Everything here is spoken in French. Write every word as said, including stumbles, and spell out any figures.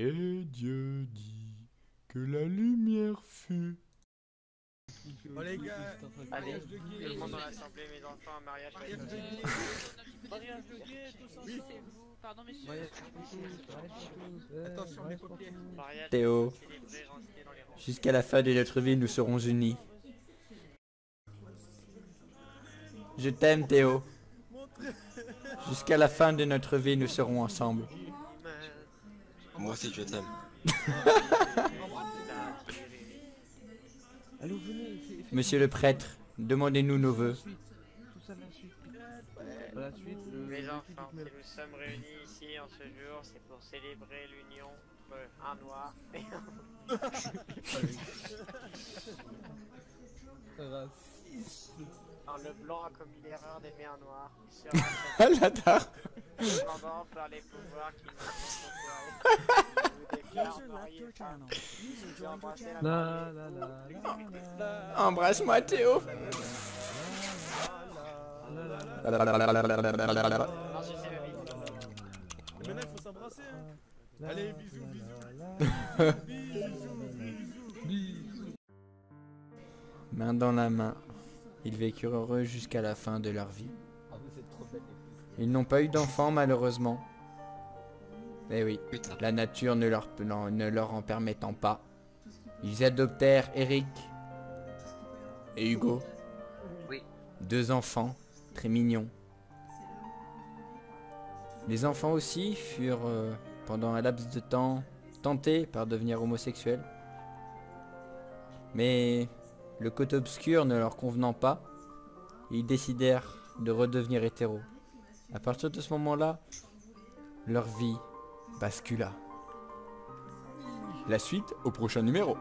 Et Dieu dit que la lumière fut. Oh les gars, mariage de gays. Je demande dans l'assemblée mes enfants un mariage de gays. Mariage de gays, tout ça c'est vous. Pardon mais je... Attention les copiers. Théo, jusqu'à la fin de notre vie nous serons unis. Je t'aime Théo. Jusqu'à la fin de notre vie nous serons ensemble. Moi aussi je t'aime. Monsieur le prêtre, demandez-nous nos voeux. Mes enfants, si nous sommes réunis ici en ce jour, c'est pour célébrer l'union entre un noir et un raciste. Alors le blanc a commis l'erreur d'aimer un noir. La tarte. Cependant, par les pouvoirs qui nous... Embrasse-moi Théo. Maintenant il faut s'embrasser. Allez bisous bisous. Bisous bisous. Main dans la main. Ils vécurent heureux jusqu'à la fin de leur vie. Ils n'ont pas eu d'enfants malheureusement. Mais oui, la nature ne leur, non, ne leur en permettant pas. Ils adoptèrent Eric et Hugo. Deux enfants, très mignons. Les enfants aussi furent, euh, pendant un laps de temps, tentés par devenir homosexuels. Mais... le côté obscur ne leur convenant pas, ils décidèrent de redevenir hétéros. A partir de ce moment-là, leur vie bascula. La suite au prochain numéro.